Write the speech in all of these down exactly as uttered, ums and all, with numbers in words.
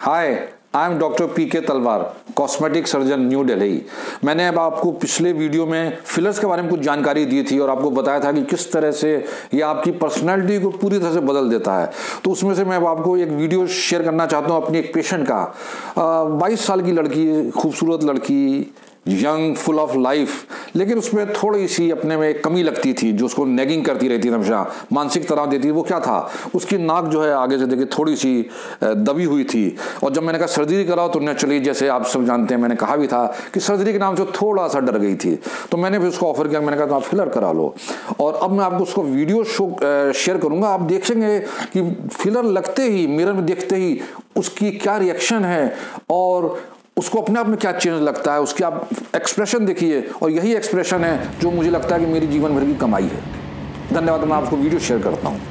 Hi, I am doctor पीके तलवार, cosmetic surgeon, new Delhi. मैंने अब आपको पिछले वीडियो में फिलर्स के बारे में कुछ जानकारी दी थी और आपको बताया था कि किस तरह से ये आपकी पर्सनैलिटी को पूरी तरह से बदल देता है। तो उसमें से मैं अब आपको एक वीडियो शेयर करना चाहता हूँ अपनी एक पेशेंट का। बाईस साल की लड़की, खूबसूरत लड़की, यंग, फुल ऑफ लाइफ, लेकिन उसमें थोड़ी सी अपने में एक कमी लगती थी जो उसको नेगिंग करती रहती थी, हमेशा मानसिक तनाव देती थी। वो क्या था, उसकी नाक जो है आगे से देखिए थोड़ी सी दबी हुई थी। और जब मैंने कहा सर्जरी कराओ तो नेचुरली, जैसे आप सब जानते हैं, मैंने कहा भी था कि सर्जरी के नाम से थोड़ा सा डर गई थी। तो मैंने भी उसको ऑफर किया, मैंने कहा तो आप फिलर करा लो। और अब मैं आपको उसको वीडियो शो शेयर करूँगा, आप देखेंगे कि फिलर लगते ही, मिरर में देखते ही उसकी क्या रिएक्शन है और उसको अपने आप में क्या चेंज लगता है। उसकी आप एक्सप्रेशन देखिए, और यही एक्सप्रेशन है जो मुझे लगता है कि मेरी जीवन भर की कमाई है। धन्यवाद। मैं आपको वीडियो शेयर करता हूँ।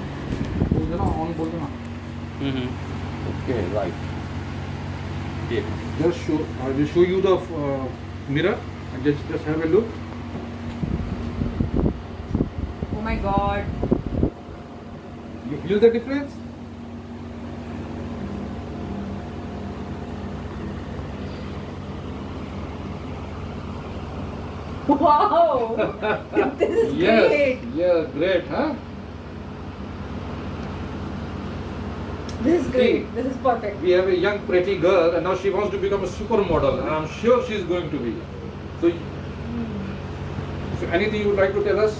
Wow! This is yes, great. Yeah, great, huh? This is great. See, this is perfect. We have a young, pretty girl, and now she wants to become a supermodel, and I'm sure she's going to be. So, so anything you would like to tell us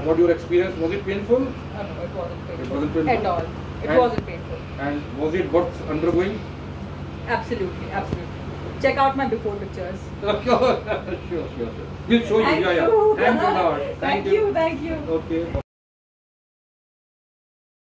about your experience? Was it painful? No, no, it wasn't painful. It wasn't painful at all. It and, wasn't painful. And was it worth undergoing? Absolutely, absolutely. Check out my before pictures. Sure, sure, sure. We'll show you. Thank yeah, yeah. Thank you, Lord. Thank, thank you, you, thank you. Okay.